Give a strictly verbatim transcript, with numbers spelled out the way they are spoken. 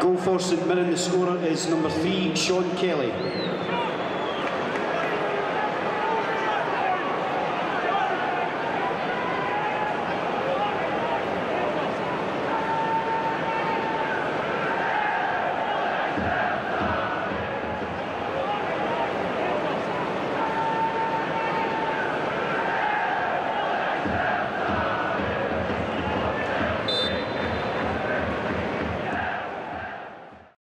Goal for St Mirren, the scorer is number three, Sean Kelly.